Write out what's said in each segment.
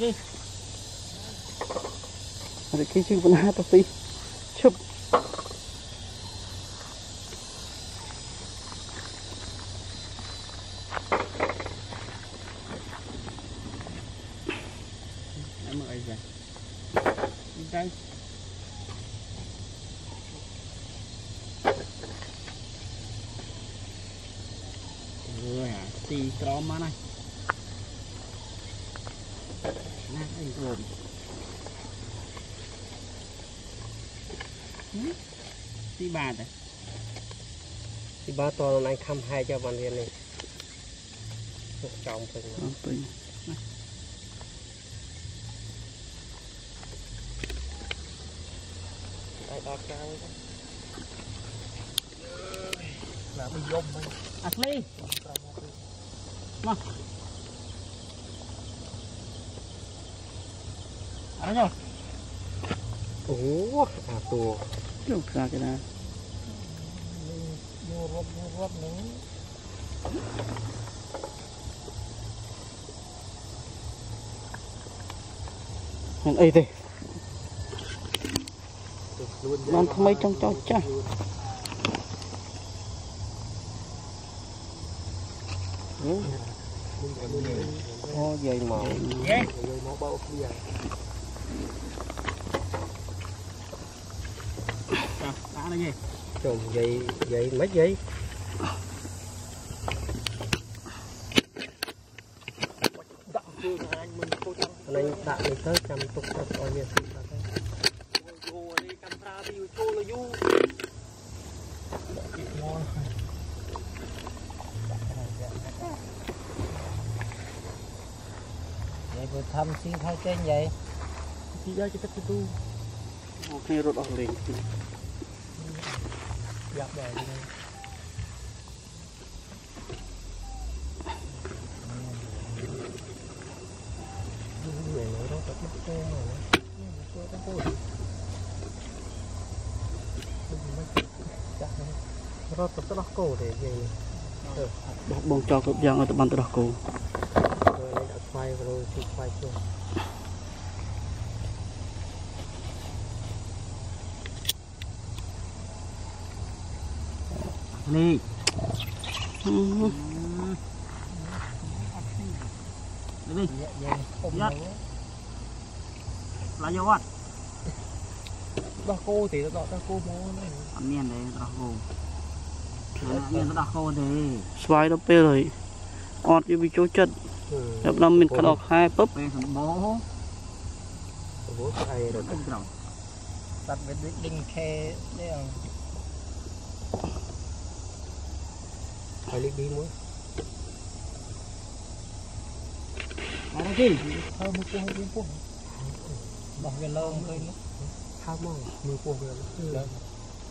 Ada kecil pun ada tapi cup. Nama apa? Ikan. Rồi à, tì tròn mà này. Nè, anh buồn. Tì bạt à? Tì bạt toàn anh khăm hai cho bạn liền này. Một chồng phần. Tại đọt ra thôi. Là mình dông thôi. À Ly. Mà. Ăn rồi. Ủa, à tù. Lúc ra cái này. Vô rốt nữa. Mình ấy đi. Bạn thơm mấy trong cháu cha. Có dây màu. Trồng dây mấy dây. Anh tạm mình tới chăm tục tập coi như thế. Vậy vừa thăm xin hai kênh vậy. Chị ra cho tất cả tôi. Ok, rốt ổn định. Dạp đèn đi. Vậy nữa đó, tất cả tôi rồi. Tôi tất cả tôi. Rốt tất cả cổ để về. Bọn cho cướp giang ở tập bàn tất cả cổ. Quay rồi thì quay xuống. Đi. Đi. Là vô bắt. Đó cô thì nó đặt cô bố này. Ăn miên đấy đặt cô. Ăn miên nó đặt cô thì. Xoay nó pê rồi. Ọt cho bị chỗ chân. Đập năm mình cắt đọt hai búp. Bố ai rồi đó. Đặt với đinh khe đấy à. Hai lít bí muối. Đó là gì? Thôi một cô hai cô. Bỏ cái lông lên nó. Thao mong, mười cô rồi.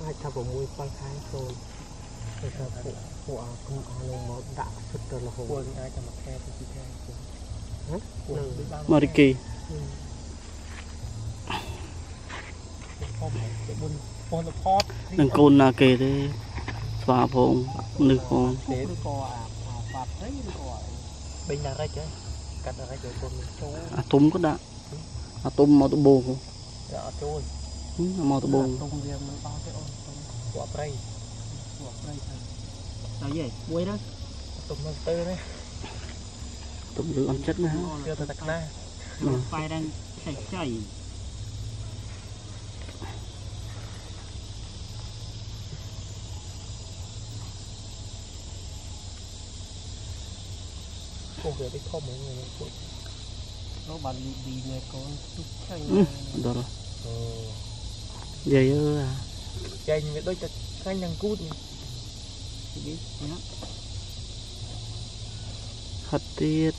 Hai thao vào mùi quay khai rồi. Hãy subscribe cho kênh Ghiền Mì Gõ để không bỏ lỡ những video hấp dẫn. Đừng côn là kề thế xóa phong nực phong. Bình là ra chứ. Cắt ra chứ con mình à tôm có đã. À tôm màu tôm bồ không? Dạ trôi. Màu tôm bồ. Tôm riêng mới bao cái ôn tôm quả prey. Là gì? Quay đó. Tụm nó tư đấy. Tụm được ăn chất nữa hả? Chưa tôi tạch na. Phai đang chảy chảy. Cô về đi không mọi người. Nó bằng đi về có chút chảy. Đó rồi. Vậy ư à. Chảy với đôi chật khai nhằng cút này. Thật tiết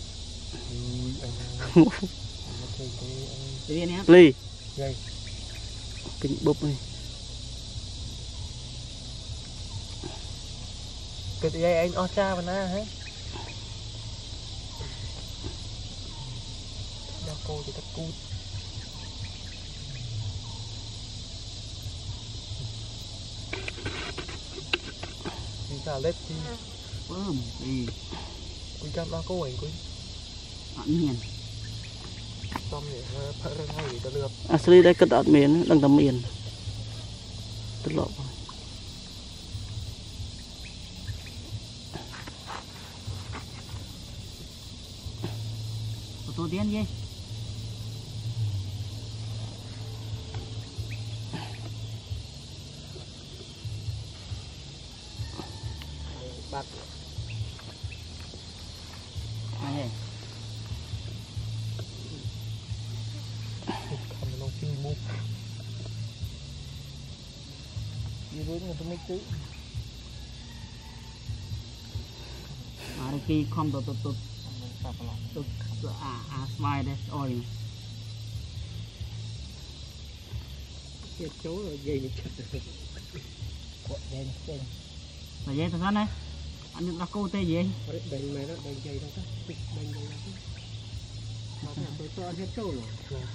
Ly kinh búp này. Cái gì anh o cha mà na hết. Đau cô thì tắt cút. Cả lết chi, bơm gì, quỳ cam ba cô ấy quỳ, ăn miền. à xí đây cất đặt miền đang tầm miền tức lộ tôi điên gì bạc khi không tôi à đấy rồi cái chỗ rồi dây này chặt quật dây này là dây thằng này anh được là cô tê gì bên mày đó bên dây đó các bên dây đó mà tôi cho hết chỗ rồi